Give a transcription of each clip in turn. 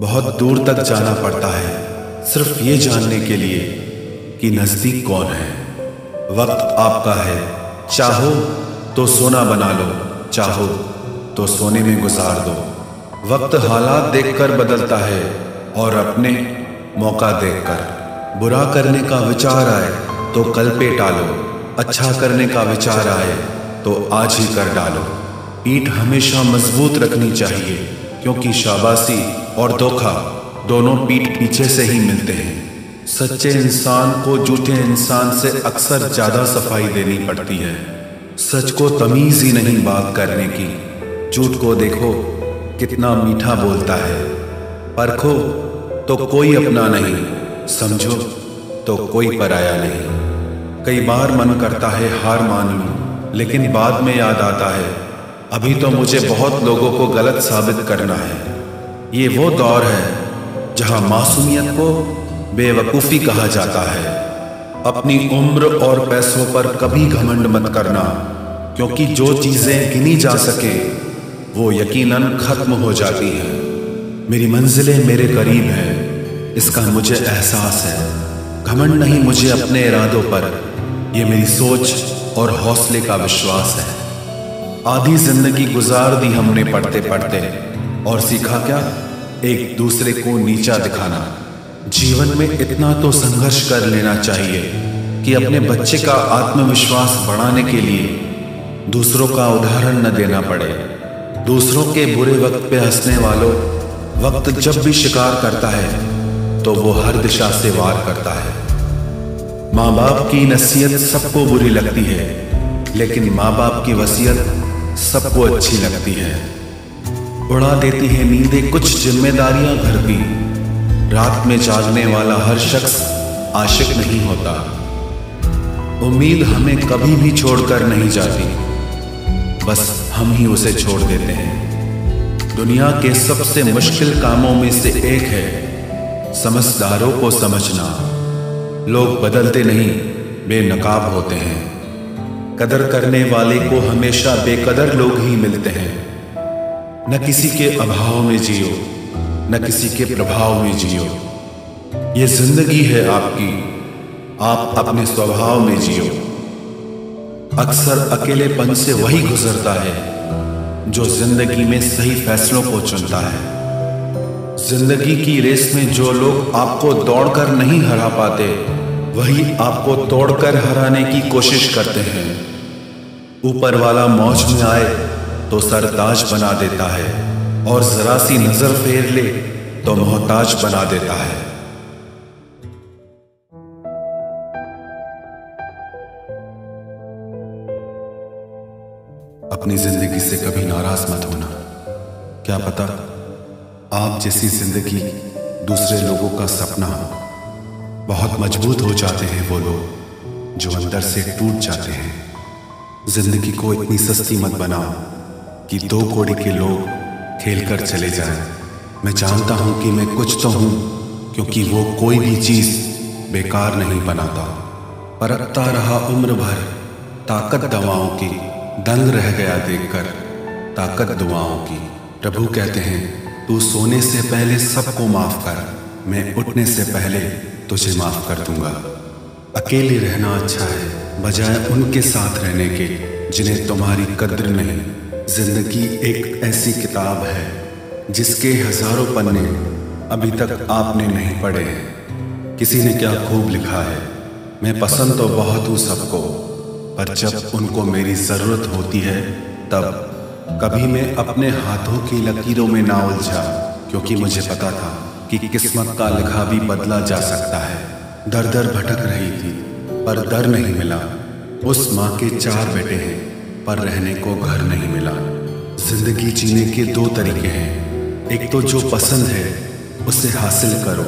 बहुत दूर तक जाना पड़ता है सिर्फ ये जानने के लिए कि नज़दीक कौन है। वक्त आपका है, चाहो तो सोना बना लो, चाहो तो सोने में गुजार दो। वक्त हालात देखकर बदलता है और अपने मौका देखकर। बुरा करने का विचार आए तो कल पे टालो, अच्छा करने का विचार आए तो आज ही कर डालो। पीठ हमेशा मजबूत रखनी चाहिए क्योंकि शाबाशी और धोखा दोनों पीठ पीछे से ही मिलते हैं। सच्चे इंसान को झूठे इंसान से अक्सर ज़्यादा सफाई देनी पड़ती है। सच को तमीज़ ही नहीं बात करने की। झूठ को देखो कितना मीठा बोलता है, परखो तो कोई अपना नहीं, समझो तो कोई पराया नहीं। कई बार मन करता है हार मान लूं, लेकिन बाद में याद आता है अभी तो मुझे बहुत लोगों को गलत साबित करना है। ये वो दौर है जहां मासूमियत को बेवकूफ़ी कहा जाता है। अपनी उम्र और पैसों पर कभी घमंड मत करना क्योंकि जो चीज़ें गिनी जा सकें वो यकीनन ख़त्म हो जाती हैं। मेरी मंजिलें मेरे करीब हैं, इसका मुझे एहसास है। घमंड नहीं मुझे अपने इरादों पर, ये मेरी सोच और हौसले का विश्वास है। आधी जिंदगी गुजार दी हमने पढ़ते पढ़ते, और सीखा क्या? एक दूसरे को नीचा दिखाना। जीवन में इतना तो संघर्ष कर लेना चाहिए कि अपने बच्चे का आत्मविश्वास बढ़ाने के लिए दूसरों का उदाहरण न देना पड़े। दूसरों के बुरे वक्त पे हंसने वालों, वक्त जब भी शिकार करता है तो वो हर दिशा से वार करता है। माँ बाप की नसीहत सबको बुरी लगती है, लेकिन माँ बाप की वसीयत सबको अच्छी लगती है। उड़ा देती है नींदें कुछ जिम्मेदारियां घर की। रात में जागने वाला हर शख्स आशिक नहीं होता। उम्मीद हमें कभी भी छोड़कर नहीं जाती, बस हम ही उसे छोड़ देते हैं। दुनिया के सबसे मुश्किल कामों में से एक है समझदारों को समझना। लोग बदलते नहीं, बेनकाब होते हैं। कदर करने वाले को हमेशा बेकदर लोग ही मिलते हैं। न किसी के अभाव में जियो, न किसी के प्रभाव में जियो। ये जिंदगी है आपकी, आप अपने स्वभाव में जियो। अक्सर अकेलेपन से वही गुजरता है जो जिंदगी में सही फैसलों को चुनता है। जिंदगी की रेस में जो लोग आपको दौड़कर नहीं हरा पाते, वही आपको तोड़कर हराने की कोशिश करते हैं। ऊपर वाला मौज में आए तो सरताज बना देता है, और जरा सी नजर फेर ले तो मोहताज बना देता है। अपनी जिंदगी से कभी नाराज मत होना। क्या पता आप जैसी जिंदगी दूसरे लोगों का सपना हो। बहुत मजबूत हो जाते हैं वो लोग जो अंदर से टूट जाते हैं। जिंदगी को इतनी सस्ती मत बनाओ कि 2 कौड़ी के लोग खेलकर चले जाएं। मैं जानता हूं कि मैं कुछ तो हूं क्योंकि वो कोई भी चीज़ बेकार नहीं बनाता। परखता रहा उम्र भर ताकत दवाओं की, दंग रह गया देखकर ताकत दुआओं की। प्रभु कहते हैं तू सोने से पहले सबको माफ कर, मैं उठने से पहले तुझे माफ कर दूंगा। अकेले रहना अच्छा है बजाय उनके साथ रहने के जिन्हें तुम्हारी कद्र नहीं। जिंदगी एक ऐसी किताब है जिसके हजारों पन्ने अभी तक आपने नहीं पढ़े हैं। किसी ने क्या खूब लिखा है। मैं पसंद तो बहुत हूँ सबको, पर जब उनको मेरी ज़रूरत होती है तब। कभी मैं अपने हाथों की लकीरों में ना उलझा क्योंकि मुझे पता था कि किस्मत का लिखा भी बदला जा सकता है। दर दर भटक रही थी पर दर नहीं मिला। उस माँ के 4 बेटे हैं पर रहने को घर नहीं मिला। जिंदगी जीने के 2 तरीके हैं। एक तो जो पसंद है उसे हासिल करो,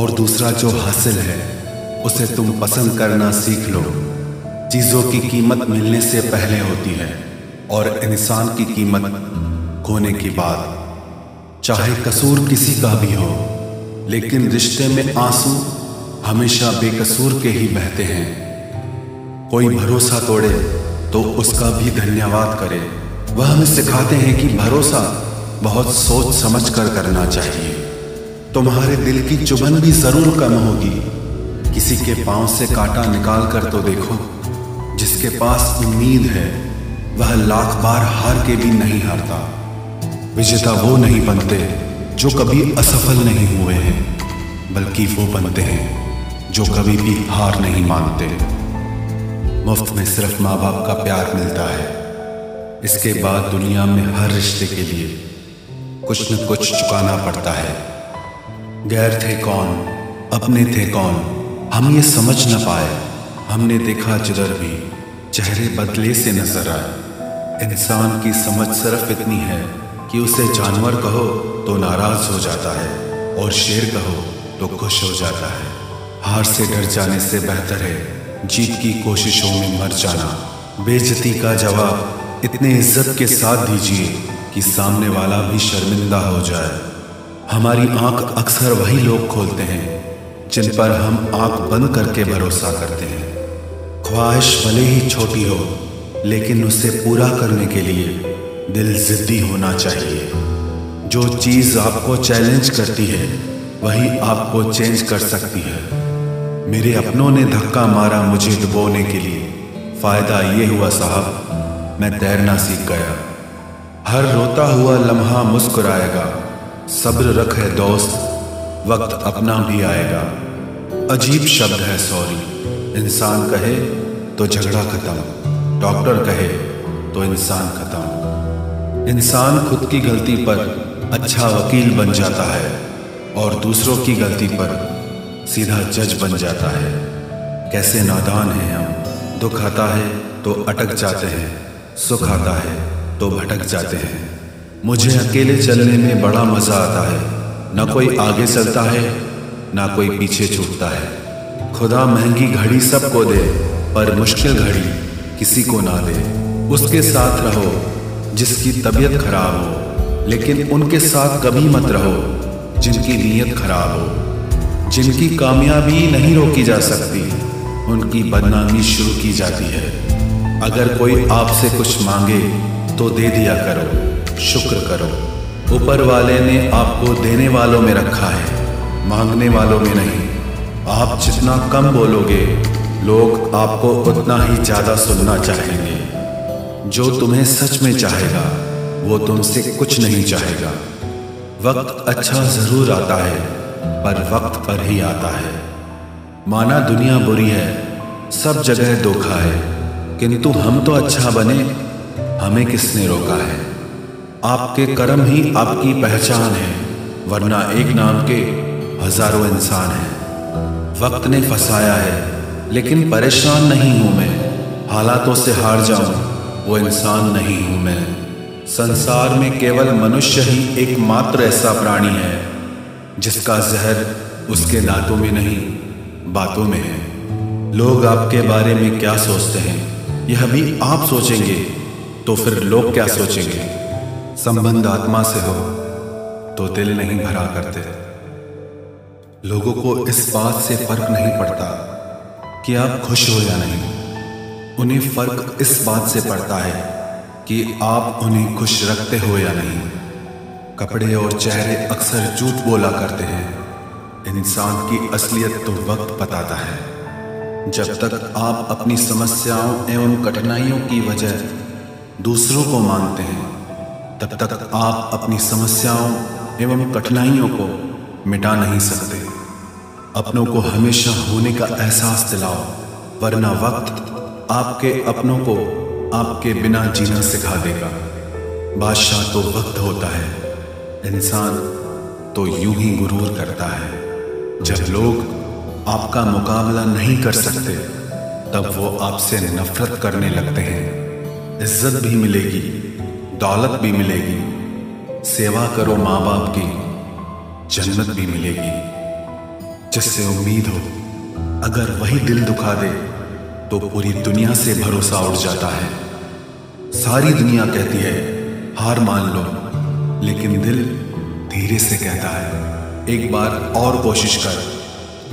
और दूसरा जो हासिल है उसे तुम पसंद करना सीख लो। चीज़ों की कीमत मिलने से पहले होती है और इंसान की कीमत खोने के बाद। चाहे कसूर किसी का भी हो, लेकिन रिश्ते में आंसू हमेशा बेकसूर के ही बहते हैं। कोई भरोसा तोड़े तो उसका भी धन्यवाद करे। वह हमें सिखाते हैं कि भरोसा बहुत सोच समझ कर करना चाहिए। तुम्हारे दिल की चुभन भी जरूर कम होगी। किसी के पांव से कांटा निकाल कर तो देखो, जिसके पास उम्मीद है वह लाख बार हार के भी नहीं हारता। विजेता वो नहीं बनते जो कभी असफल नहीं हुए हैं, बल्कि वो बनते हैं जो कभी भी हार नहीं मानते। मुफ्त में सिर्फ माँ बाप का प्यार मिलता है, इसके बाद दुनिया में हर रिश्ते के लिए कुछ न कुछ चुकाना पड़ता है। गैर थे कौन, अपने थे कौन, हम ये समझ न पाए। हमने देखा जिधर भी चेहरे बदले से नजर आए। इंसान की समझ सिर्फ इतनी है कि उसे जानवर कहो तो नाराज हो जाता है और शेर कहो तो खुश हो जाता है। हार से डर जाने से बेहतर है जीत की कोशिशों में मर जाना। बेइज्जती का जवाब इतने इज्जत के साथ दीजिए कि सामने वाला भी शर्मिंदा हो जाए। हमारी आंख अक्सर वही लोग खोलते हैं जिन पर हम आंख बंद करके भरोसा करते हैं। ख्वाहिश भले ही छोटी हो, लेकिन उसे पूरा करने के लिए दिल जिद्दी होना चाहिए। जो चीज़ आपको चैलेंज करती है वही आपको चेंज कर सकती है। मेरे अपनों ने धक्का मारा मुझे डुबोने के लिए, फ़ायदा ये हुआ साहब मैं तैरना सीख गया। हर रोता हुआ लम्हा मुस्कुराएगा, सब्र रखे दोस्त, वक्त अपना भी आएगा। अजीब शब्द है सॉरी, इंसान कहे तो झगड़ा खत्म, डॉक्टर कहे तो इंसान खत्म। इंसान खुद की गलती पर अच्छा वकील बन जाता है और दूसरों की गलती पर सीधा जज बन जाता है। कैसे नादान हैं हम, दुख आता है तो अटक जाते हैं, सुख आता है तो भटक जाते हैं। मुझे अकेले चलने में बड़ा मज़ा आता है, ना कोई आगे चलता है ना कोई पीछे छूटता है। खुदा महंगी घड़ी सबको दे पर मुश्किल घड़ी किसी को ना दे। उसके साथ रहो जिसकी तबीयत खराब हो, लेकिन उनके साथ कभी मत रहो जिनकी नीयत खराब हो। जिनकी कामयाबी नहीं रोकी जा सकती उनकी बदनामी शुरू की जाती है। अगर कोई आपसे कुछ मांगे तो दे दिया करो, शुक्र करो। ऊपर वाले ने आपको देने वालों में रखा है, मांगने वालों में नहीं। आप जितना कम बोलोगे लोग आपको उतना ही ज़्यादा सुनना चाहेंगे। जो तुम्हें सच में चाहेगा वो तुमसे कुछ नहीं चाहेगा। वक्त अच्छा ज़रूर आता है पर वक्त पर ही आता है। माना दुनिया बुरी है, सब जगह धोखा है, किंतु हम तो अच्छा बने, हमें किसने रोका है। आपके कर्म ही आपकी पहचान है, वरना एक नाम के हजारों इंसान हैं। वक्त ने फंसाया है लेकिन परेशान नहीं हूँ मैं। हालातों से हार जाऊँ वो इंसान नहीं हूँ मैं। संसार में केवल मनुष्य ही एकमात्र ऐसा प्राणी है जिसका जहर उसके दांतों में नहीं बातों में है। लोग आपके बारे में क्या सोचते हैं यह भी आप सोचेंगे तो फिर लोग क्या सोचेंगे। संबंध आत्मा से हो तो दिल नहीं भरा करते। लोगों को इस बात से फर्क नहीं पड़ता कि आप खुश हो या नहीं, उन्हें फर्क इस बात से पड़ता है कि आप उन्हें खुश रखते हो या नहीं। कपड़े और चेहरे अक्सर झूठ बोला करते हैं, इंसान की असलियत तो वक्त बताता है। जब तक आप अपनी समस्याओं एवं कठिनाइयों की वजह दूसरों को मानते हैं, तब तक आप अपनी समस्याओं एवं कठिनाइयों को मिटा नहीं सकते। अपनों को हमेशा होने का एहसास दिलाओ, वरना वक्त आपके अपनों को आपके बिना जीना सिखा देगा। बादशाह तो वक्त होता है, इंसान तो यूं ही गुरूर करता है। जब लोग आपका मुकाबला नहीं कर सकते तब वो आपसे नफरत करने लगते हैं। इज्जत भी मिलेगी, दौलत भी मिलेगी, सेवा करो माँ बाप की, जन्नत भी मिलेगी। जिससे उम्मीद हो अगर वही दिल दुखा दे तो पूरी दुनिया से भरोसा उठ जाता है। सारी दुनिया कहती है हार मान लो, लेकिन दिल धीरे से कहता है एक बार और कोशिश कर,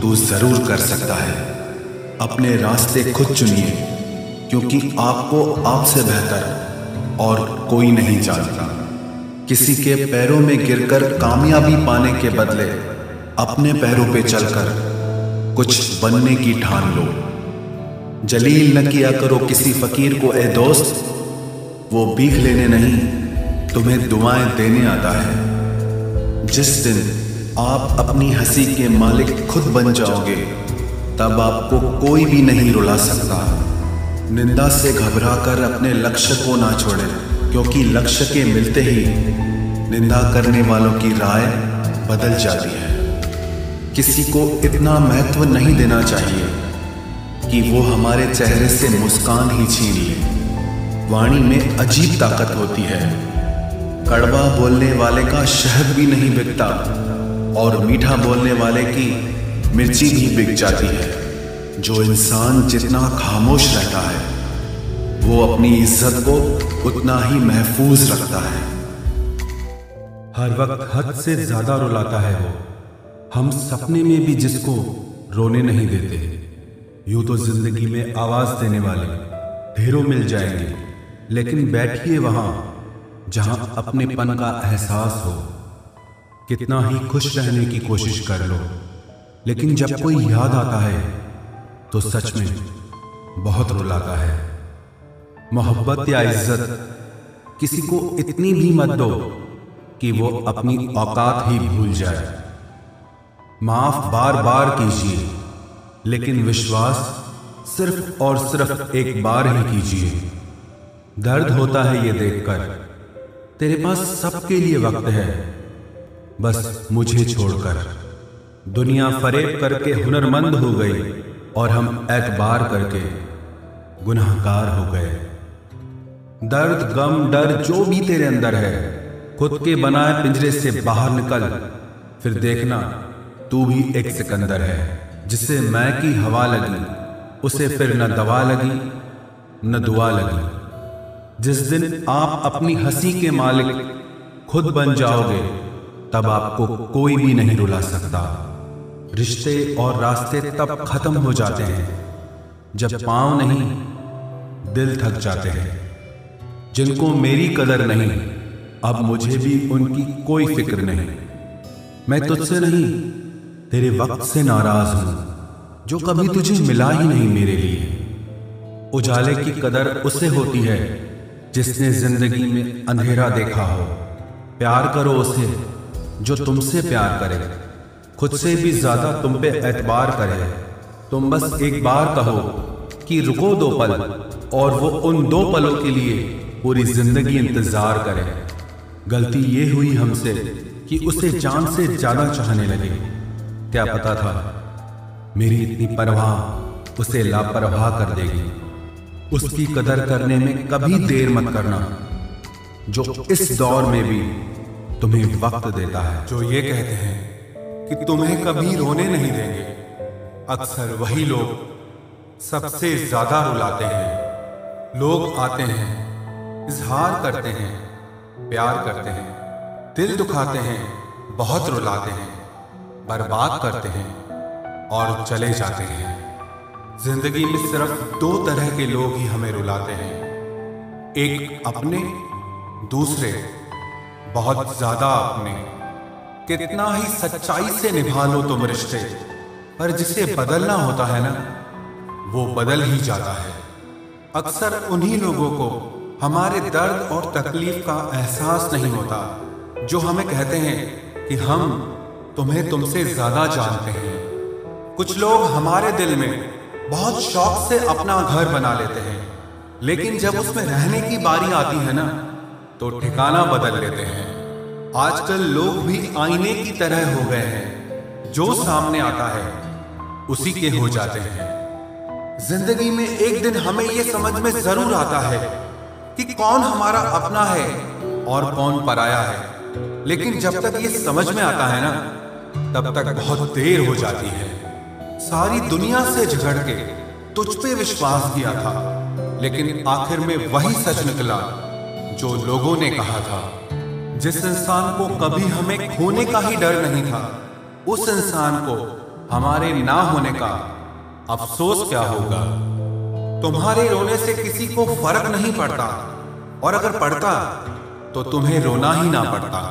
तू ज़रूर कर सकता है। अपने रास्ते खुद चुनिए, क्योंकि आपको आपसे बेहतर और कोई नहीं जानता। किसी के पैरों में गिरकर कामयाबी पाने के बदले अपने पैरों पे चलकर कुछ बनने की ठान लो। जलील न किया करो किसी फकीर को ए दोस्त, वो भीख लेने नहीं तुम्हें दुआएं देने आता है। जिस दिन आप अपनी हंसी के मालिक खुद बन जाओगे तब आपको कोई भी नहीं रुला सकता। निंदा से घबराकर अपने लक्ष्य को ना छोड़ें, क्योंकि लक्ष्य के मिलते ही निंदा करने वालों की राय बदल जाती है। किसी को इतना महत्व नहीं देना चाहिए कि वो हमारे चेहरे से मुस्कान ही छीन ले। वाणी में अजीब ताकत होती है। कड़वा बोलने वाले का शहद भी नहीं बिकता और मीठा बोलने वाले की मिर्ची भी बिक जाती है। जो इंसान जितना खामोश रहता है वो अपनी इज्जत को उतना ही महफूज रखता है। हर वक्त हद से ज्यादा रुलाता है वो। हम सपने में भी जिसको रोने नहीं देते। यूं तो जिंदगी में आवाज देने वाले ढेरों मिल जाएंगे, लेकिन बैठिए वहां जहां अपनेपन का एहसास हो। कितना ही खुश रहने की कोशिश कर लो, लेकिन जब कोई याद आता है तो सच में बहुत रुलाता है। मोहब्बत या इज्जत किसी को इतनी भी मत दो कि वो अपनी औकात ही भूल जाए। माफ बार बार कीजिए, लेकिन विश्वास सिर्फ और सिर्फ एक बार ही कीजिए। दर्द होता है ये देखकर तेरे पास सबके लिए वक्त है, बस मुझे छोड़कर। दुनिया फरेब करके हुनरमंद हो गई और हम एतबार करके गुनाहगार हो गए। दर्द, गम, डर जो भी तेरे अंदर है, खुद के बनाए पिंजरे से बाहर निकल, फिर देखना तू भी एक सिकंदर है। जिसे मैं की हवा लगी उसे फिर न दवा लगी न दुआ लगी। जिस दिन आप अपनी हंसी के मालिक खुद बन जाओगे तब आपको कोई भी नहीं रुला सकता। रिश्ते और रास्ते तब खत्म हो जाते हैं जब पाँव नहीं दिल थक जाते हैं। जिनको मेरी कदर नहीं, अब मुझे भी उनकी कोई फिक्र नहीं। मैं तुझसे नहीं तेरे वक्त से नाराज हूं, जो कभी तुझे मिला ही नहीं मेरे लिए। उजाले की कदर उसे होती है जिसने जिंदगी में अंधेरा देखा हो। प्यार करो उसे जो तुमसे प्यार करे, खुद से भी ज्यादा तुम पे एतबार करे। तुम बस एक बार कहो कि रुको दो पल, और वो उन दो पलों के लिए पूरी जिंदगी इंतजार करे। गलती ये हुई हमसे कि उसे जान से ज्यादा चाहने लगे। क्या पता था मेरी इतनी परवाह उसे लापरवाह कर देगी। उसकी कदर करने में कभी देर मत करना, जो इस दौर में भी तुम्हें वक्त देता है। जो ये कहते हैं कि तुम्हें कभी रोने नहीं देंगे, अक्सर वही लोग सबसे ज्यादा रुलाते हैं। लोग आते हैं, इजहार करते हैं, प्यार करते हैं, दिल दुखाते हैं, बहुत रुलाते हैं, बर्बाद करते हैं और चले जाते हैं। जिंदगी में सिर्फ दो तरह के लोग ही हमें रुलाते हैं, एक अपने, दूसरे बहुत ज्यादा अपने। कितना ही सच्चाई से निभा लो तुम रिश्ते, पर जिसे बदलना होता है ना, वो बदल ही जाता है। अक्सर उन्हीं लोगों को हमारे दर्द और तकलीफ का एहसास नहीं होता जो हमें कहते हैं कि हम तुम्हें तुमसे ज्यादा जानते हैं। कुछ लोग हमारे दिल में बहुत शौक से अपना घर बना लेते हैं, लेकिन जब उसमें रहने की बारी आती है ना, तो ठिकाना बदल लेते हैं। आजकल लोग भी आईने की तरह हो गए हैं, जो सामने आता है उसी के हो जाते हैं। जिंदगी में एक दिन हमें यह समझ में जरूर आता है कि कौन हमारा अपना है और कौन पराया है, लेकिन जब तक ये समझ में आता है ना, तब तक बहुत देर हो जाती है। सारी दुनिया से झगड़ के तुझ पे विश्वास किया था, लेकिन आखिर में वही सच निकला जो लोगों ने कहा था। जिस इंसान को कभी हमें खोने का ही डर नहीं था, उस इंसान को हमारे ना होने का अफसोस क्या होगा। तुम्हारे रोने से किसी को फर्क नहीं पड़ता, और अगर पड़ता तो तुम्हें रोना ही ना पड़ता।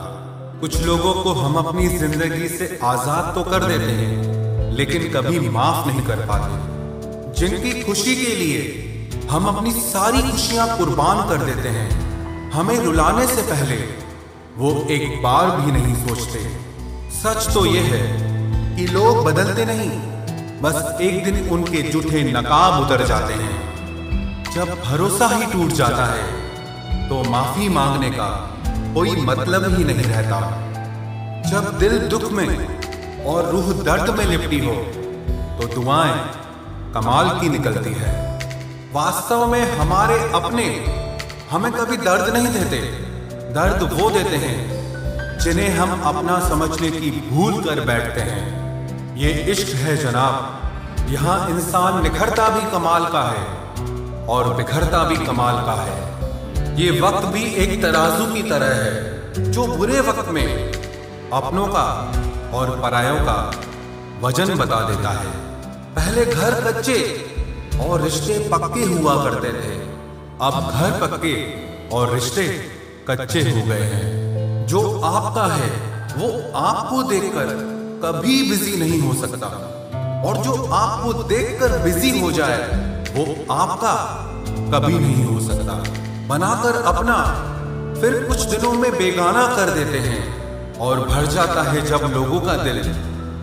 कुछ लोगों को हम अपनी जिंदगी से आजाद तो कर देते हैं, लेकिन कभी माफ नहीं कर पाते। जिनकी खुशी के लिए हम अपनी सारी खुशियां कुर्बान कर देते हैं, हमें रुलाने से पहले वो एक बार भी नहीं सोचते। सच तो ये है कि लोग बदलते नहीं, बस एक दिन उनके जूठे नकाब उतर जाते हैं। जब भरोसा ही टूट जाता है तो माफी मांगने का कोई मतलब ही नहीं रहता। जब दिल दुख में और रूह दर्द में लिपटी हो तो दुआएं कमाल की निकलती है। वास्तव में हमारे अपने हमें कभी दर्द नहीं देते, दर्द वो देते हैं जिन्हें हम अपना समझने की भूल कर बैठते हैं। ये इश्क है जनाब, यहाँ इंसान निखरता भी कमाल का है और बिखरता भी कमाल का है। ये वक्त भी एक तराजू की तरह है जो बुरे वक्त में अपनों का और परायों का वजन बता देता है। पहले घर कच्चे और रिश्ते पक्के हुआ करते थे, अब घर पक्के और रिश्ते कच्चे हो गए हैं। जो आपका है वो आपको देखकर कभी बिजी नहीं हो सकता, और जो आपको देखकर बिजी हो जाए वो आपका कभी नहीं हो सकता। बनाकर अपना, फिर कुछ दिनों में बेगाना कर देते हैं, और भर जाता है जब लोगों का दिल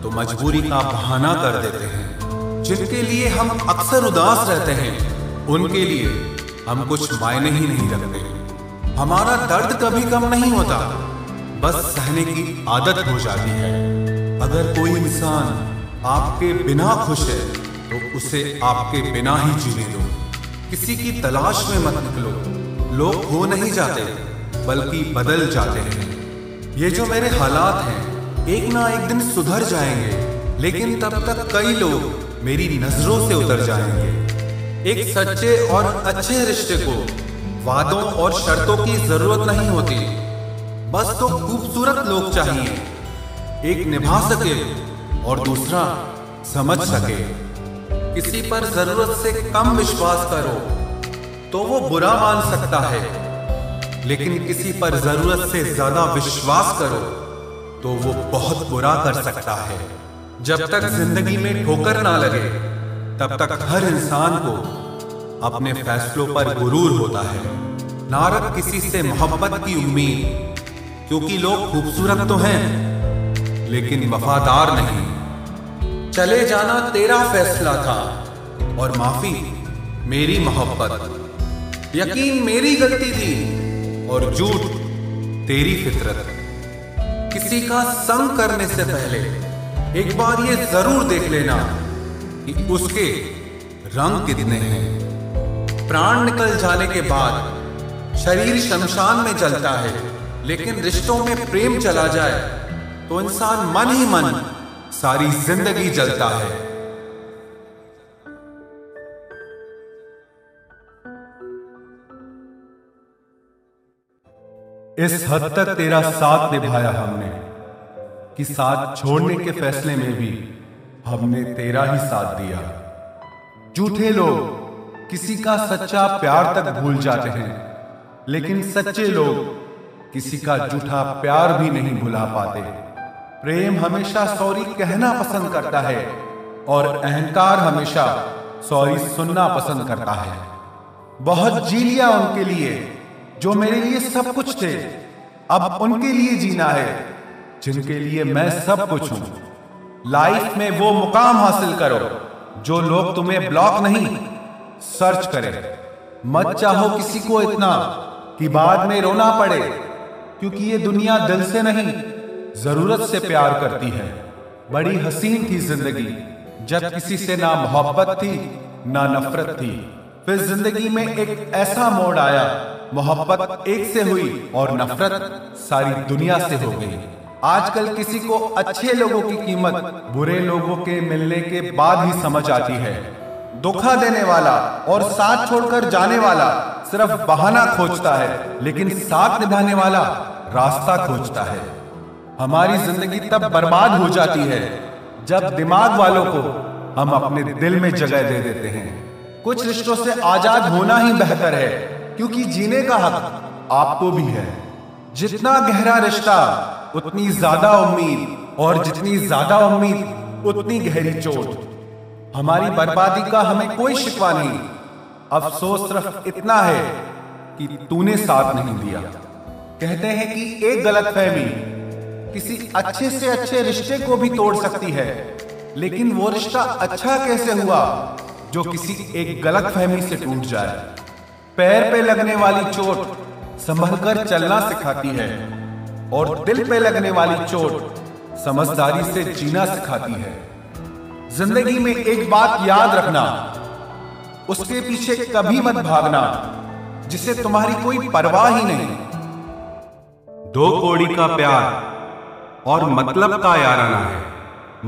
तो मजबूरी का बहाना कर देते हैं। जिनके लिए हम अक्सर उदास रहते हैं, उनके लिए हम कुछ मायने ही नहीं रखते। हमारा दर्द कभी कम नहीं होता, बस सहने की आदत हो जाती है। अगर कोई इंसान आपके बिना खुश है तो उसे आपके बिना ही जीने दो। किसी की तलाश में मत निकलो। लोग हो नहीं जाते बल्कि बदल जाते हैं। ये जो मेरे हालात हैं एक ना एक दिन सुधर जाएंगे, लेकिन तब तक कई लोग मेरी नजरों से उतर जाएंगे। एक सच्चे और अच्छे रिश्ते को वादों और शर्तों की जरूरत नहीं होती, बस तो खूबसूरत लोग चाहिए। एक निभा सके और दूसरा समझ सके। किसी पर जरूरत से कम विश्वास करो तो वो बुरा मान सकता है, लेकिन किसी पर जरूरत से ज्यादा विश्वास करो तो वो बहुत बुरा कर सकता है। जब तक जिंदगी में ठोकर ना लगे तब तक हर इंसान को अपने फैसलों पर गुरूर होता है। ना रख किसी से मोहब्बत की उम्मीद, क्योंकि लोग खूबसूरत तो हैं लेकिन वफादार नहीं। चले जाना तेरा फैसला था और माफी मेरी मोहब्बत। यकीन मेरी गलती थी और झूठ तेरी फितरत। किसी का संग करने से पहले एक बार ये जरूर देख लेना कि उसके रंग कितने हैं। प्राण निकल जाने के बाद शरीर शमशान में जलता है, लेकिन रिश्तों में प्रेम चला जाए तो इंसान मन ही मन सारी जिंदगी जलता है। इस हद तक तेरा साथ निभाया हमने कि साथ छोड़ने के फैसले में भी हमने तेरा ही साथ दिया। झूठे लोग किसी का सच्चा प्यार तक भूल जाते हैं, लेकिन सच्चे लोग किसी का झूठा प्यार भी नहीं भुला पाते। प्रेम हमेशा सॉरी कहना पसंद करता है और अहंकार हमेशा सॉरी सुनना पसंद करता है। बहुत जी लिया उनके लिए जो मेरे लिए सब कुछ थे, अब उनके लिए जीना है जिनके लिए मैं सब कुछ हूं। लाइफ में वो मुकाम हासिल करो जो लोग तुम्हें ब्लॉक नहीं, सर्च करें। मत चाहो किसी को इतना कि बाद में रोना पड़े, क्योंकि ये दुनिया दिल से नहीं जरूरत से प्यार करती है। बड़ी हसीन थी जिंदगी जब किसी से ना मोहब्बत थी ना नफरत थी। फिर जिंदगी में एक ऐसा मोड़ आया, मोहब्बत एक से हुई और नफरत सारी दुनिया से हो गई। आजकल किसी को अच्छे लोगों की कीमत बुरे लोगों के मिलने के बाद ही समझ आती है। धोखा देने वाला और साथ छोड़कर जाने वाला सिर्फ बहाना खोजता है, लेकिन साथ निभाने वाला रास्ता खोजता है। हमारी जिंदगी तब बर्बाद हो जाती है जब दिमाग वालों को हम अपने दिल में जगह दे देते हैं। कुछ रिश्तों से आजाद होना ही बेहतर है, क्योंकि जीने का हक आपको भी है। जितना गहरा रिश्ता उतनी ज्यादा उम्मीद, और जितनी ज्यादा उम्मीद उतनी गहरी चोट। हमारी बर्बादी का हमें कोई शिकवा नहीं, अफसोस सिर्फ इतना है कि तूने साथ नहीं दिया। कहते हैं कि एक गलतफहमी किसी अच्छे से अच्छे रिश्ते को भी तोड़ सकती है, लेकिन वो रिश्ता अच्छा कैसे हुआ जो किसी एक गलतफहमी से टूट जाए। पैर पे लगने वाली चोट संभलकर चलना सिखाती है, और दिल पे लगने वाली चोट समझदारी से जीना सिखाती है। जिंदगी में एक बात याद रखना, उसके पीछे कभी मत भागना जिसे तुम्हारी कोई परवाह ही नहीं। दो कौड़ी का प्यार और मतलब का याराना है।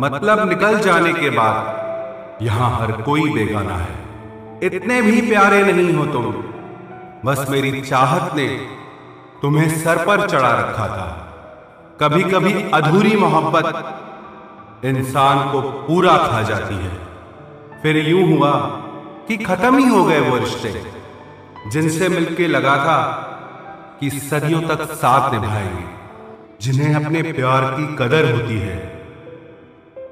मतलब निकल जाने के बाद यहां हर कोई बेगाना है। इतने भी प्यारे नहीं हो तुम, बस मेरी चाहत ने तुम्हें सर पर चढ़ा रखा था। कभी कभी अधूरी मोहब्बत इंसान को पूरा खा जाती है। फिर यूं हुआ कि खत्म ही हो गए वो रिश्ते जिनसे मिलके लगा था कि सदियों तक साथ निभाएंगे। जिन्हें अपने प्यार की कदर होती है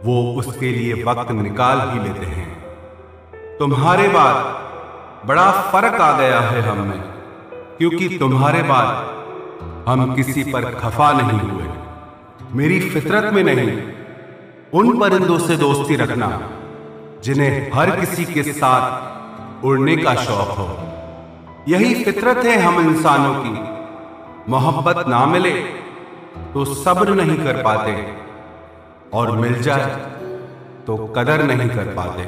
वो उसके लिए वक्त निकाल ही लेते हैं। तुम्हारे बाद बड़ा फर्क आ गया है हम में, क्योंकि तुम्हारे बाद हम किसी पर खफा नहीं हुए। मेरी फितरत में नहीं उन परिंदों से दोस्ती रखना जिन्हें हर किसी के साथ उड़ने का शौक हो। यही फितरत है हम इंसानों की। मोहब्बत ना मिले तो सब्र नहीं कर पाते, और मिल जाए तो कदर नहीं कर पाते।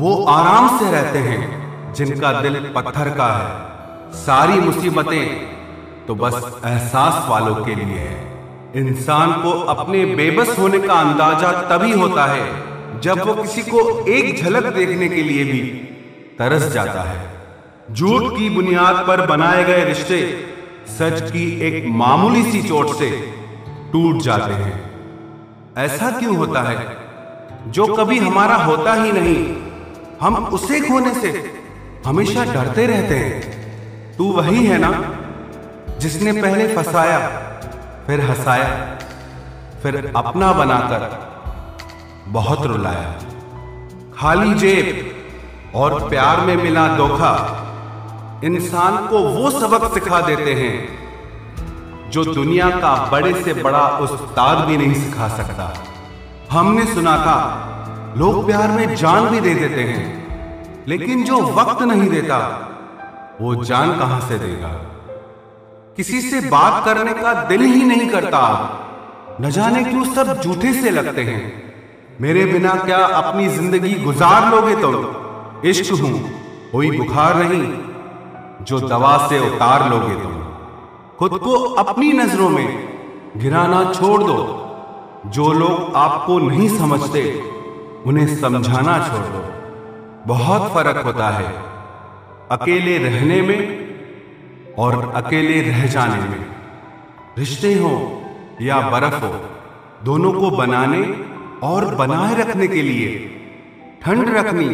वो आराम से रहते हैं जिनका दिल पत्थर का है। सारी मुसीबतें तो बस एहसास वालों के लिए है। इंसान को अपने बेबस होने का अंदाजा तभी होता है जब वो किसी को एक झलक देखने के लिए भी तरस जाता है। झूठ की बुनियाद पर बनाए गए रिश्ते सच की एक मामूली सी चोट से टूट जाते हैं। ऐसा क्यों होता है? जो कभी हमारा होता ही नहीं, हम उसे खोने से हमेशा डरते रहते हैं। तू वही है ना जिसने पहले फंसाया, फिर हंसाया, फिर अपना बनाकर बहुत रुलाया। खाली जेब और प्यार में मिला धोखा इंसान को वो सबक सिखा देते हैं जो दुनिया का बड़े से बड़ा उस्ताद भी नहीं सिखा सकता। हमने सुना था लोग प्यार में जान भी दे देते हैं, लेकिन जो वक्त नहीं देता वो जान कहां से देगा। किसी से बात करने का दिल ही नहीं करता, न जाने क्यों सब झूठे से लगते हैं। मेरे बिना क्या अपनी जिंदगी गुजार लोगे तुम? इश्क हूं कोई बुखार नहीं जो दवा से उतार लोगे तुम। खुद को अपनी नजरों में गिराना छोड़ दो। जो लोग आपको नहीं समझते उन्हें समझाना छोड़ दो। बहुत फर्क होता है अकेले रहने में और अकेले रह जाने में। रिश्ते हो या बर्फ हो, दोनों को बनाने और बनाए रखने के लिए ठंड रखनी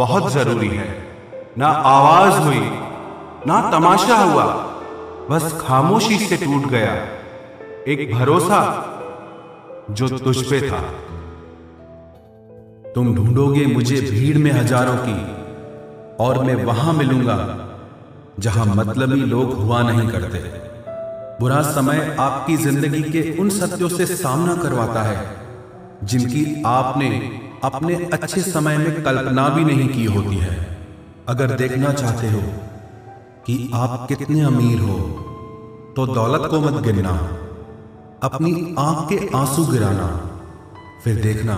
बहुत जरूरी है। ना आवाज हुई ना तमाशा हुआ, बस खामोशी से टूट गया एक भरोसा जो तुझ पे था। तुम ढूंढोगे मुझे भीड़ में हजारों की, और मैं वहां मिलूंगा जहां मतलबी लोग हुआ नहीं करते। बुरा समय आपकी जिंदगी के उन सत्यों से सामना करवाता है जिनकी आपने अपने अच्छे समय में कल्पना भी नहीं की होती है। अगर देखना चाहते हो कि आप कितने अमीर हो तो दौलत को मत गिनना, अपनी आंख के आंसू गिराना। फिर देखना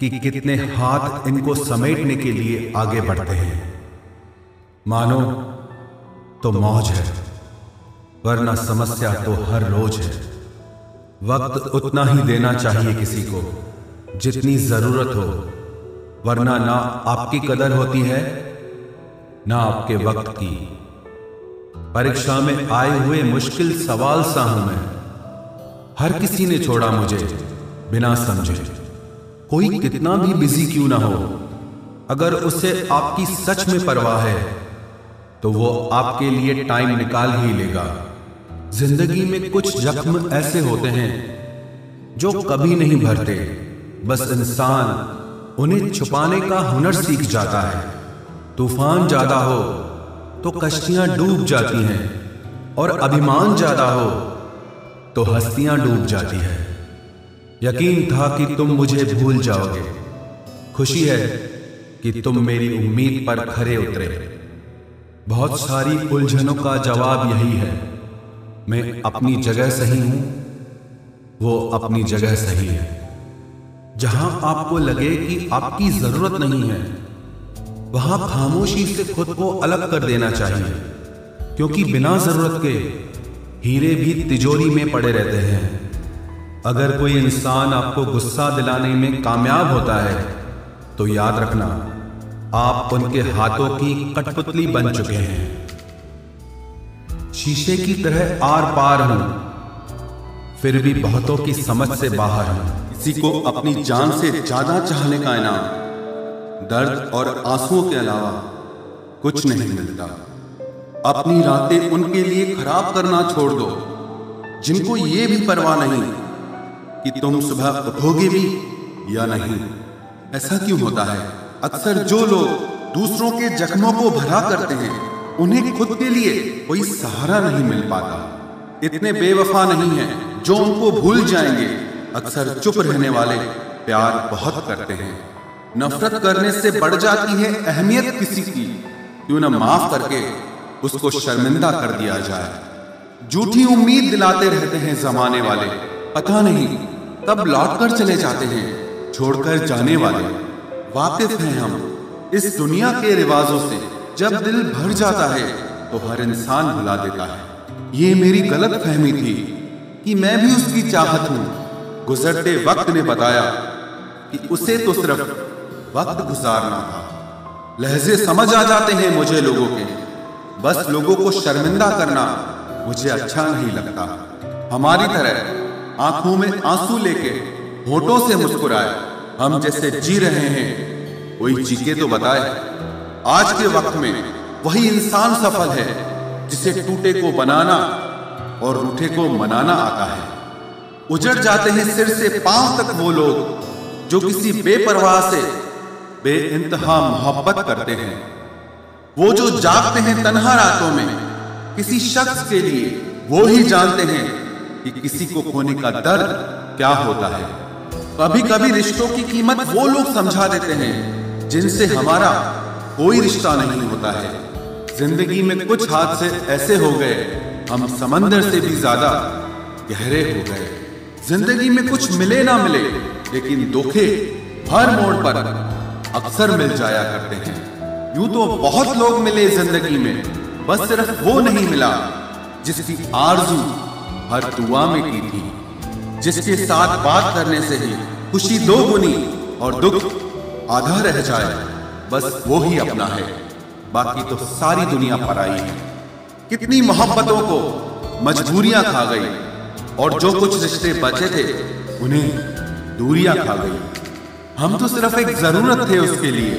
कि कितने हाथ इनको समेटने के लिए आगे बढ़ते हैं। मानो तो मौज है, वरना समस्या तो हर रोज है। वक्त उतना ही देना चाहिए किसी को जितनी जरूरत हो, वरना ना आपकी कदर होती है ना आपके वक्त की। परीक्षा में आए हुए मुश्किल सवाल सा हूं मैं। हर किसी ने छोड़ा मुझे बिना समझे। कोई कितना भी बिजी क्यों ना हो, अगर उसे आपकी सच में परवाह है तो वो आपके लिए टाइम निकाल ही लेगा। जिंदगी में कुछ जख्म ऐसे होते हैं जो कभी नहीं भरते, बस इंसान उन्हें छुपाने का हुनर सीख जाता है। तूफान ज्यादा हो तो कश्तियां डूब जाती हैं और अभिमान ज्यादा हो तो हस्तियां डूब जाती है। यकीन था कि तुम मुझे भूल जाओगे, खुशी है कि तुम मेरी उम्मीद पर खरे उतरे। बहुत सारी उलझनों का जवाब यही है, मैं अपनी जगह सही हूं, वो अपनी जगह सही है। जहां आपको लगे कि आपकी जरूरत नहीं है, वहां खामोशी से खुद को अलग कर देना चाहिए, क्योंकि बिना जरूरत के हीरे भी तिजोरी में पड़े रहते हैं। अगर कोई इंसान आपको गुस्सा दिलाने में कामयाब होता है तो याद रखना, आप उनके हाथों की कठपुतली बन चुके हैं। शीशे की तरह आर पार हूं, फिर भी बहुतों की समझ से बाहर हूं। किसी को अपनी जान से ज्यादा चाहने का इनाम दर्द और आंसुओं के अलावा कुछ नहीं मिलता। अपनी रातें उनके लिए खराब करना छोड़ दो जिनको ये भी परवाह नहीं कि तुम सुबह उठोगे भी या नहीं। ऐसा क्यों होता है? अक्सर जो लोग दूसरों के जख्मों को भरा करते हैं, उन्हें खुद के लिए कोई सहारा नहीं मिल पाता। इतने बेवफा नहीं है जो उनको भूल जाएंगे। अक्सर चुप रहने वाले प्यार बहुत करते हैं, नफरत करने से बढ़ जाती है अहमियत किसी की। क्यों न माफ करके उसको शर्मिंदा कर दिया जाए। झूठी उम्मीद दिलाते रहते हैं जमाने वाले, पता नहीं तब लौट कर चले जाते हैं। छोड़कर जाने वाले वाकिफ हैं हम इस दुनिया के रिवाजों से। जब दिल भर जाता है तो हर इंसान भुला देता है। ये मेरी गलत फहमी थी कि मैं भी उसकी चाहत हूं। गुजरते वक्त ने बताया कि उसे तो सिर्फ वक्त गुजारना था। लहजे समझ आ जाते हैं मुझे लोगों के, बस लोगों को शर्मिंदा करना मुझे अच्छा नहीं लगता। हमारी तरह आंखों में आंसू लेके होठों से मुस्कुराए हम जैसे जी रहे हैं, कोई जी के तो बताए। आज के वक्त में वही इंसान सफल है जिसे टूटे को बनाना और रूठे को मनाना आता है। उजड़ जाते हैं सिर से पांव तक वो लोग जो किसी बेपरवाह से बेइंतहा मोहब्बत करते हैं। वो जो जागते हैं तन्हा रातों में किसी शख्स के लिए, वो ही जानते हैं कि किसी को खोने का दर्द क्या होता है। कभी कभी रिश्तों की कीमत वो लोग समझा देते हैं जिनसे हमारा कोई रिश्ता नहीं होता है। जिंदगी में कुछ हादसे ऐसे हो गए हम समंदर से भी ज्यादा गहरे हो गए। जिंदगी में कुछ मिले ना मिले, लेकिन धोखे हर मोड़ पर अक्सर मिल जाया करते हैं। यूं तो बहुत लोग मिले जिंदगी में, बस सिर्फ वो नहीं मिला जिसकी आरजू हर दुआ में की थी, जिसके साथ बात करने से ही खुशी दोगुनी और दुख आधा रह जाए। बस वो ही अपना है, बाकी तो सारी दुनिया पर आई है। कितनी मोहब्बतों को मजबूरियां खा गई और जो कुछ रिश्ते बचे थे उन्हें दूरियां खा गई। हम तो सिर्फ एक जरूरत थे उसके लिए,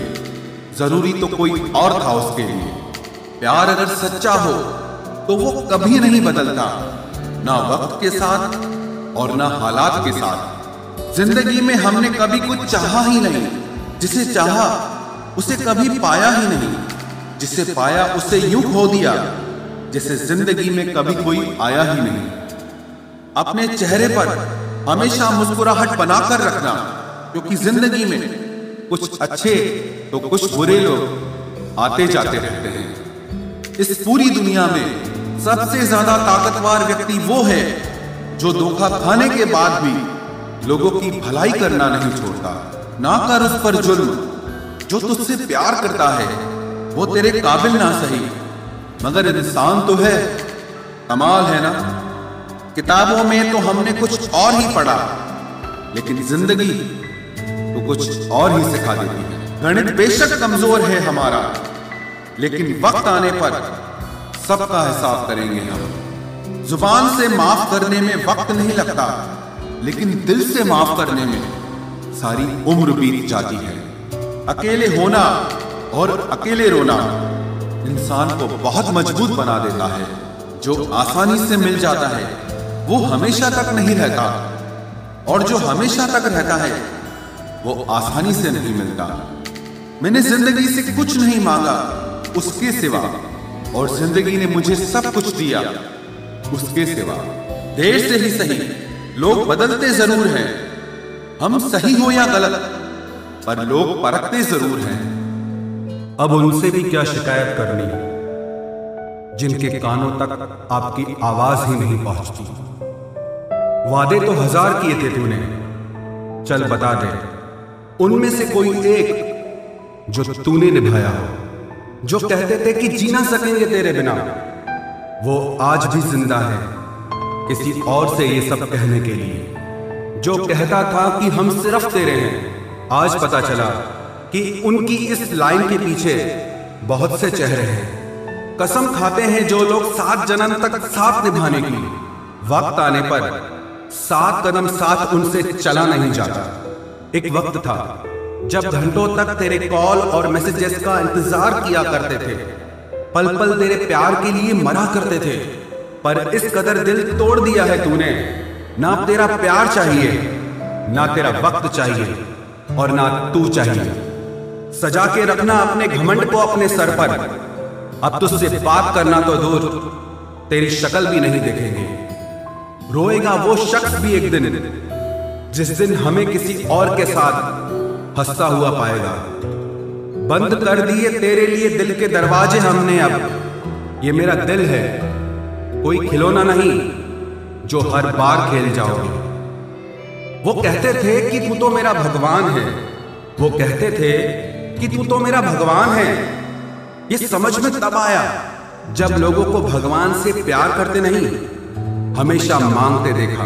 जरूरी तो कोई और था उसके लिए। प्यार अगर सच्चा हो तो वो कभी नहीं बदलता, ना वक्त के साथ और ना हालात के साथ। जिंदगी में हमने कभी कुछ चाहा ही नहीं, जिसे चाहा उसे कभी पाया ही नहीं, जिसे पाया उसे यूं खो दिया जिसे जिंदगी में कभी कोई आया ही नहीं। अपने चेहरे पर हमेशा मुस्कुराहट बनाकर रखना, क्योंकि जिंदगी में कुछ अच्छे तो कुछ बुरे लोग आते जाते रहते हैं। इस पूरी दुनिया में सबसे ज्यादा ताकतवर व्यक्ति वो है जो धोखा खाने के बाद भी लोगों की भलाई करना नहीं छोड़ता। ना कर उस पर जुल्म जो तुझसे प्यार करता है, वो तेरे काबिल ना सही मगर इंसान तो है। कमाल है ना, किताबों में तो हमने कुछ और ही पढ़ा, लेकिन जिंदगी तो कुछ और ही सिखा देती है। गणित बेशक कमजोर है हमारा, लेकिन वक्त आने पर सबका हिसाब करेंगे हम। जुबान से माफ करने में वक्त नहीं लगता, लेकिन दिल से माफ करने में सारी उम्र बीत जाती है। अकेले होना और अकेले रोना इंसान को बहुत मजबूत बना देता है। जो आसानी से मिल जाता है वो हमेशा तक नहीं रहता, और जो हमेशा तक रहता है वो आसानी से नहीं मिलता। मैंने जिंदगी से कुछ नहीं मांगा उसके सिवा, और जिंदगी ने मुझे सब कुछ दिया उसके सिवा। देर से ही सही, लोग बदलते जरूर हैं, हम सही हो या गलत, पर लोग परखते जरूर हैं। अब उनसे भी क्या शिकायत करनी जिनके कानों तक आपकी आवाज ही नहीं पहुंचती। वादे तो हजार किए थे तूने, चल बता दे उनमें से कोई एक जो तूने निभाया हो। जो कहते थे कि जीना सकेंगे तेरे बिना, वो आज भी जिंदा है किसी और से ये सब कहने के लिए। जो कहता था कि हम सिर्फ तेरे हैं, आज पता चला कि उनकी इस लाइन के पीछे बहुत से चेहरे हैं। कसम खाते हैं जो लोग 7 जन्म तक साथ निभाने की, वक्त आने पर 7 कदम साथ उनसे चला नहीं जाता। एक वक्त था जब घंटों तक तेरे कॉल और मैसेजेस का इंतजार किया करते थे, पल पल तेरे प्यार के लिए मरा करते थे, पर इस कदर दिल तोड़ दिया है तूने। ना तेरा प्यार चाहिए, ना तेरा वक्त चाहिए, और ना तू चाहिए। सजा के रखना अपने घमंड को अपने सर पर, अब तुझसे बात करना तो दूर, तेरी शक्ल भी नहीं देखेंगे। रोएगा वो शख्स भी एक दिन, जिस दिन हमें किसी और के साथ हंसता हुआ पाएगा। बंद कर दिए तेरे लिए दिल के दरवाजे हमने, अब ये मेरा दिल है कोई खिलौना नहीं जो हर बार खेल जाओगे। वो कहते थे कि तू तो मेरा भगवान है, वो कहते थे कि तू तो मेरा भगवान है। ये समझ में तब आया जब लोगों को भगवान से प्यार करते नहीं, हमेशा मांगते देखा।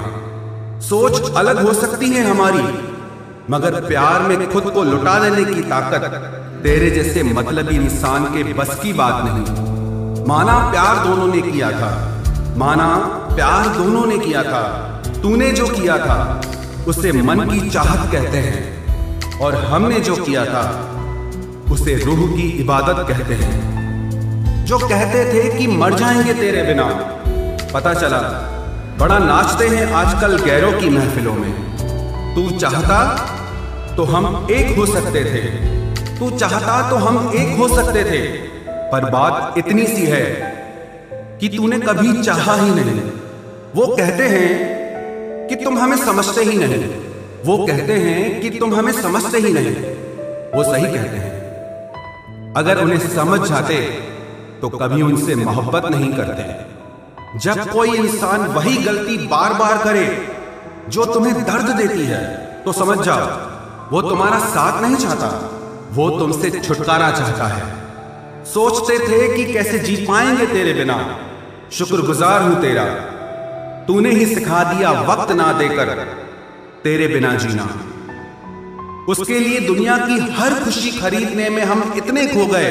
सोच अलग हो सकती है हमारी, मगर प्यार में खुद को लुटा लेने की ताकत तेरे जैसे मतलबी इंसान के बस की बात नहीं। माना प्यार दोनों ने किया था, माना प्यार दोनों ने किया था, तूने जो किया था उसे मन की चाहत कहते हैं, और हमने जो किया था उसे रूह की इबादत कहते हैं। जो कहते थे कि मर जाएंगे तेरे बिना, पता चला बड़ा नाचते हैं आजकल गैरों की महफिलों में। तू चाहता तो हम एक हो सकते थे, तू चाहता तो हम एक हो सकते थे, पर बात इतनी सी है कि तूने कभी चाहा ही नहीं। वो कहते हैं कि तुम हमें समझते ही नहीं, वो कहते हैं कि तुम हमें समझते ही नहीं। वो सही कहते हैं, अगर उन्हें समझ जाते तो कभी उनसे मोहब्बत नहीं करते। जब कोई इंसान वही गलती बार बार करे जो तुम्हें दर्द देती है, तो समझ जाओ वो तुम्हारा साथ नहीं चाहता, वो तुमसे छुटकारा चाहता है। सोचते थे कि कैसे जी पाएंगे तेरे बिना, शुक्रगुजार हूं तेरा, तूने ही सिखा दिया वक्त ना देकर तेरे बिना जीना। उसके लिए दुनिया की हर खुशी खरीदने में हम इतने खो गए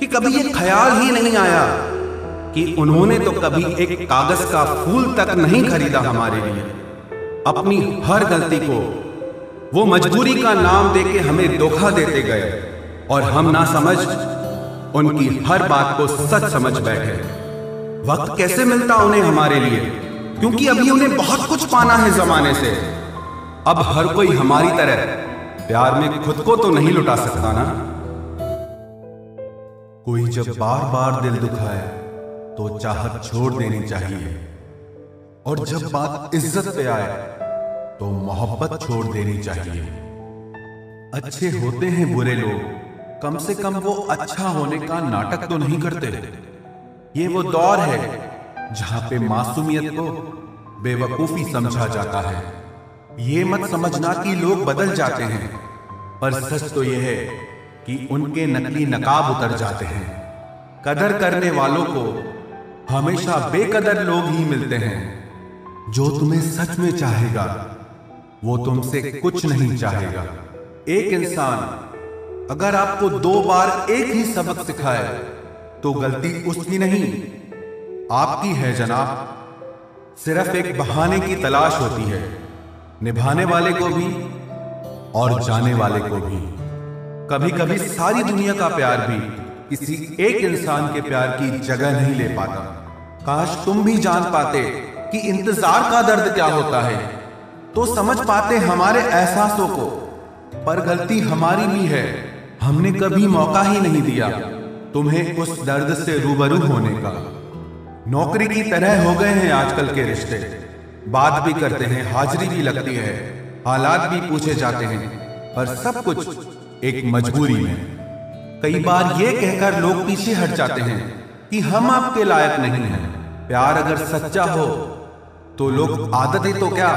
कि कभी ये ख्याल ही नहीं आया कि उन्होंने तो कभी एक कागज का फूल तक नहीं खरीदा हमारे लिए। अपनी हर गलती को वो मजबूरी का नाम देके हमें धोखा देते गए, और हम ना समझ उनकी हर बात को सच समझ बैठे। वक्त कैसे मिलता उन्हें हमारे लिए, क्योंकि अभी उन्हें बहुत कुछ पाना है जमाने से। अब हर कोई हमारी तरह प्यार में खुद को तो नहीं लुटा सकता ना। कोई जब बार बार दिल दुखाए तो चाहत छोड़ देनी चाहिए, और जब बात इज्जत पे आए तो मोहब्बत छोड़ देनी चाहिए। अच्छे होते हैं बुरे लोग, कम से कम वो अच्छा होने का नाटक तो नहीं करते। ये वो दौर है जहां पे मासूमियत को बेवकूफी समझा जाता है। ये मत समझना कि लोग बदल जाते हैं, पर सच तो ये है कि उनके नकली नकाब उतर जाते हैं। कदर करने वालों को हमेशा बेकदर लोग ही मिलते हैं। जो तुम्हें सच में चाहेगा वो तुमसे कुछ नहीं चाहेगा। एक इंसान अगर आपको 2 बार एक ही सबक सिखाए तो गलती उसकी नहीं आपकी है जनाब। सिर्फ एक बहाने की तलाश होती है, निभाने वाले को भी और जाने वाले को भी। कभी कभी सारी दुनिया का प्यार भी किसी एक इंसान के प्यार की जगह नहीं ले पाता। काश तुम भी जान पाते कि इंतजार का दर्द क्या होता है, तो समझ पाते हमारे एहसासों को। पर गलती हमारी भी है, हमने कभी मौका ही नहीं दिया तुम्हें उस दर्द से रूबरू होने का। नौकरी की तरह हो गए हैं आजकल के रिश्ते, बात भी करते हैं, हाजिरी भी लगती है, हालात भी पूछे जाते हैं, पर सब कुछ एक मजबूरी में। कई बार ये कहकर लोग पीछे हट जाते हैं कि हम आपके लायक नहीं हैं। प्यार अगर सच्चा हो तो लोग आदतें तो क्या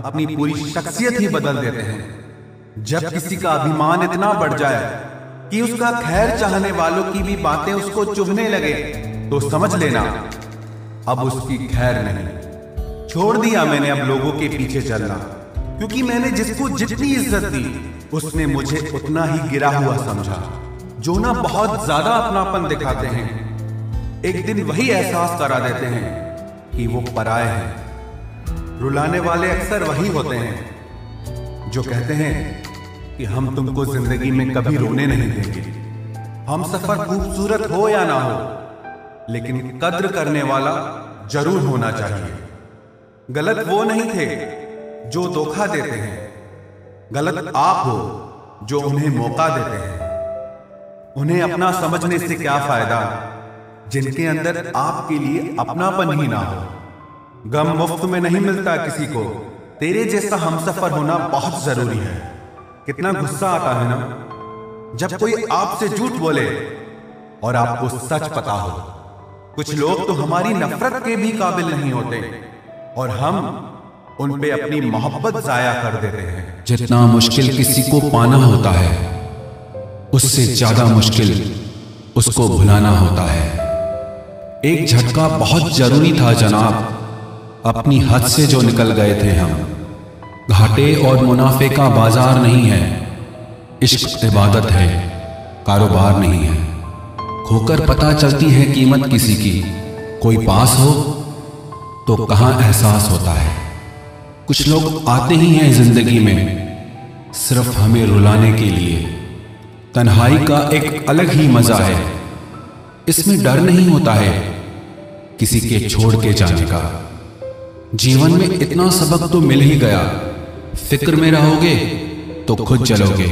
अपनी पूरी शख्सियत ही बदल देते हैं। जब किसी का अभिमान इतना बढ़ जाए कि उसका खैर चाहने वालों की भी बातें उसको चुभने लगे, तो समझ लेना अब उसकी खैर नहीं। छोड़ दिया मैंने अब लोगों के पीछे चलना, क्योंकि मैंने जिसको जितनी इज्जत दी उसने मुझे उतना ही गिरा हुआ समझा। जो ना बहुत ज्यादा अपनापन दिखाते हैं, एक दिन वही एहसास करा देते हैं कि वो पराए हैं। रुलाने वाले अक्सर वही होते हैं जो कहते हैं कि हम तुमको जिंदगी में कभी रोने नहीं देंगे। हम सफर खूबसूरत हो या ना हो, लेकिन कद्र करने वाला जरूर होना चाहिए। गलत वो नहीं थे जो धोखा देते हैं, गलत आप हो जो उन्हें मौका देते हैं। उन्हें अपना समझने से क्या फायदा जिनके अंदर आपके लिए अपनापन ही ना हो। गम मुफ्त में नहीं मिलता किसी को, तेरे जैसा हमसफर होना बहुत जरूरी है। कितना गुस्सा आता है ना जब कोई आपसे झूठ बोले और आपको सच पता हो। कुछ लोग तो हमारी नफरत के भी काबिल नहीं होते और हम उन पे अपनी मोहब्बत जाया कर देते हैं। जितना मुश्किल किसी को पाना होता है, उससे ज्यादा मुश्किल उसको भुलाना होता है। एक झटका बहुत जरूरी था जनाब, अपनी हद से जो निकल गए थे हम। घाटे और मुनाफे का बाजार नहीं है, इश्क इबादत है, कारोबार नहीं है। खोकर पता चलती है कीमत किसी की, कोई पास हो तो कहाँ एहसास होता है। कुछ लोग आते ही हैं जिंदगी में सिर्फ हमें रुलाने के लिए। तन्हाई का एक अलग ही मजा है, इसमें डर नहीं होता है किसी के छोड़ के जाने का। जीवन में इतना सबक तो मिल ही गया, फिक्र में रहोगे तो खुद जलोगे,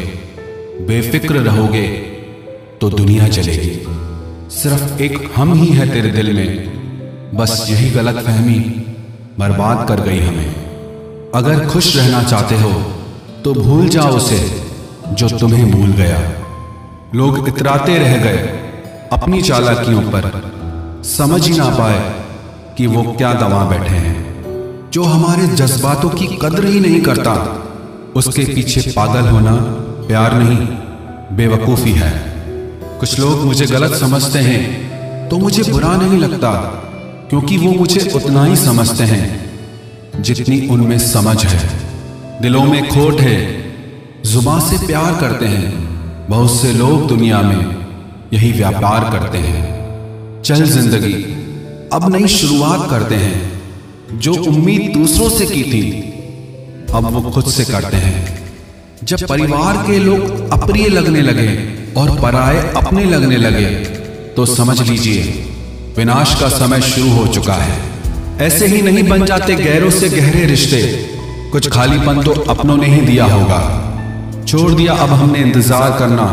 बेफिक्र रहोगे तो दुनिया जलेगी। सिर्फ एक हम ही है तेरे दिल में, बस यही गलतफहमी बर्बाद कर गई हमें। अगर खुश रहना चाहते हो तो भूल जाओ उसे जो तुम्हें भूल गया। लोग इतराते रह गए अपनी चालाकियों पर, समझ ही ना पाए कि वो क्या दवा बैठे हैं। जो हमारे जज्बातों की कद्र ही नहीं करता, उसके पीछे पागल होना प्यार नहीं, बेवकूफ़ी है। कुछ लोग मुझे गलत समझते हैं तो मुझे बुरा नहीं लगता, क्योंकि वो मुझे उतना ही समझते हैं जितनी उनमें समझ है। दिलों में खोट है, जुबान से प्यार करते हैं। बहुत से लोग दुनिया में यही व्यापार करते हैं। चल जिंदगी, अब नई शुरुआत करते हैं। जो उम्मीद दूसरों से की थी, अब वो खुद से करते हैं। जब परिवार के लोग अप्रिय लगने लगे और पराए अपने लगने लगे, तो समझ लीजिए विनाश का समय शुरू हो चुका है। ऐसे ही नहीं बन जाते गहरों से गहरे रिश्ते, कुछ खालीपन तो अपनों ने ही दिया होगा। छोड़ दिया अब हमने इंतजार करना।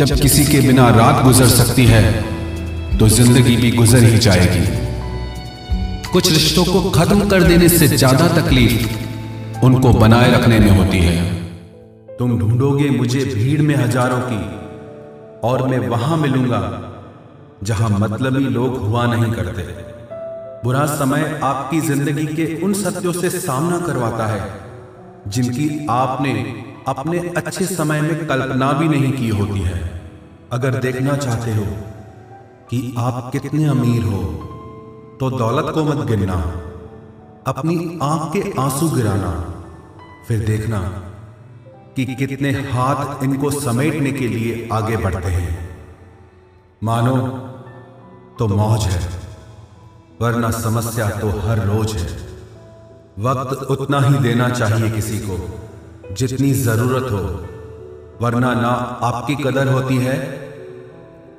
जब किसी के बिना रात गुजर सकती है, तो जिंदगी भी गुजर ही जाएगी। कुछ रिश्तों को खत्म कर देने से ज्यादा तकलीफ उनको बनाए रखने में होती है। तुम ढूंढोगे मुझे भीड़ में हजारों की, और मैं वहां मिलूंगा जहां मतलबी लोग हुआ नहीं करते। बुरा समय आपकी जिंदगी के उन सत्यों से सामना करवाता है जिनकी आपने अपने अच्छे समय में कल्पना भी नहीं की होती है। अगर देखना चाहते हो कि आप कितने अमीर हो, तो दौलत को मत गिनना, अपनी आंख के आंसू गिराना। फिर देखना कि कितने हाथ इनको समेटने के लिए आगे बढ़ते हैं। मानो तो मौज है, वरना समस्या तो हर रोज है। वक्त उतना ही देना चाहिए किसी को जितनी जरूरत हो, वरना ना आपकी कदर होती है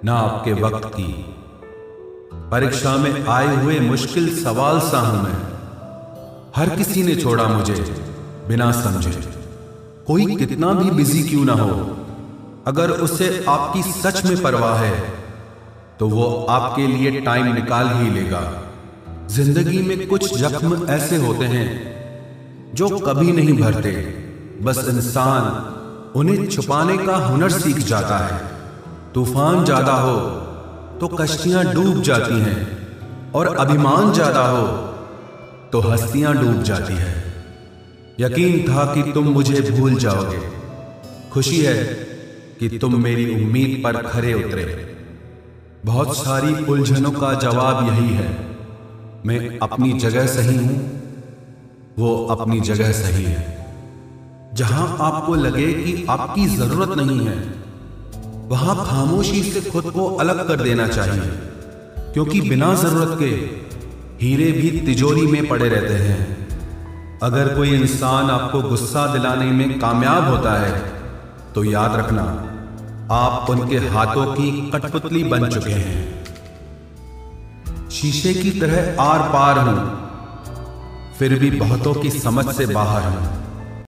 ना आपके वक्त की। परीक्षा में आए हुए मुश्किल सवाल सा हूं मैं। हर किसी ने छोड़ा मुझे बिना समझे, कोई कितना भी बिजी क्यों ना हो। अगर उसे आपकी सच में परवाह है तो वो आपके लिए टाइम निकाल ही लेगा। जिंदगी में कुछ जख्म ऐसे होते हैं जो कभी नहीं भरते, बस इंसान उन्हें छुपाने का हुनर सीख जाता है। तूफान ज्यादा हो तो कश्तियां डूब जाती हैं और अभिमान ज्यादा हो तो हस्तियां डूब जाती है। यकीन था कि तुम मुझे भूल जाओगे, खुशी है कि तुम मेरी उम्मीद पर खरे उतरे। बहुत सारी उलझनों का जवाब यही है, मैं अपनी जगह सही हूं, वो अपनी जगह सही है। जहां आपको लगे कि आपकी जरूरत नहीं है, वहां खामोशी से खुद को अलग कर देना चाहिए, क्योंकि बिना जरूरत के हीरे भी तिजोरी में पड़े रहते हैं। अगर कोई इंसान आपको गुस्सा दिलाने में कामयाब होता है तो याद रखना, आप उनके हाथों की कठपुतली बन चुके हैं। शीशे की तरह आर पार हूं, फिर भी बहुतों की समझ से बाहर हूं।